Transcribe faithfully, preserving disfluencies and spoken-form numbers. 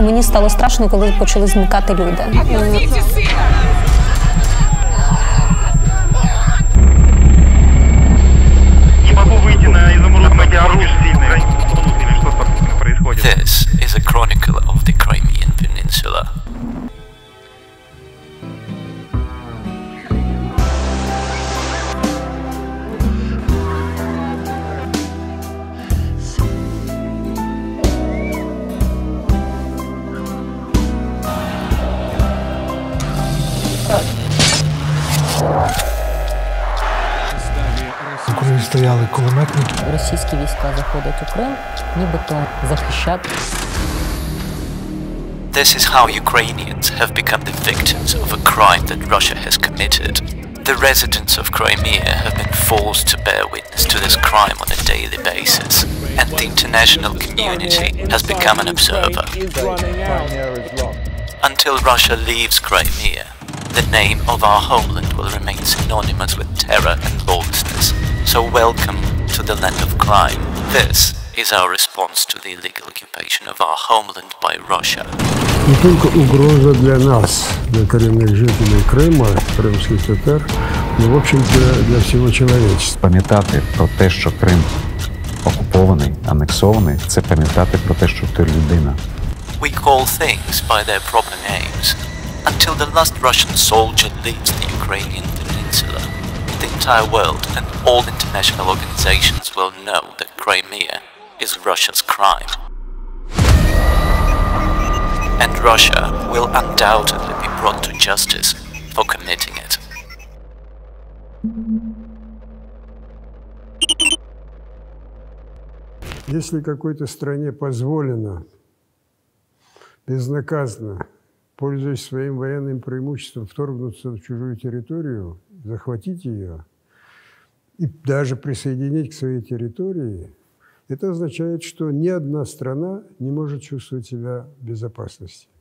мені стало страшно, коли почали зникати люди. This is a chronicle of the Crimean Peninsula. Коли стояли кулеметники. Російські війська заходять у Крим, нібито захищати. This is how Ukrainians have become the victims of a crime that Russia has committed. The residents of Crimea have been forced to bear witness to this crime on a daily basis, and the international community has become an observer. Until Russia leaves Crimea, the name of our homeland will remain synonymous with terror and lawlessness. So welcome to the land of crime. This is our response to the illegal occupation of our homeland by Russia. Не только угроза для нас, для коренных жителей Крыма, крымских татар, но в общем для всего человечества. Пам'ятати про те, що Крим окупований, анексований, це пам'ятати про те, що ти людина. We call things by their proper names. Until the last Russian soldier leaves the Ukrainian peninsula, the entire world and all international organizations will know that Crimea is Russia's crime. And Russia will undoubtedly be brought to justice for committing it. Если какой-то стране позволено безнаказанно, пользуясь своим военным преимуществом, вторгнуться в чужую территорию, захватить ее и даже присоединить к своей территории, это означает, что ни одна страна не может чувствовать себя в безопасности.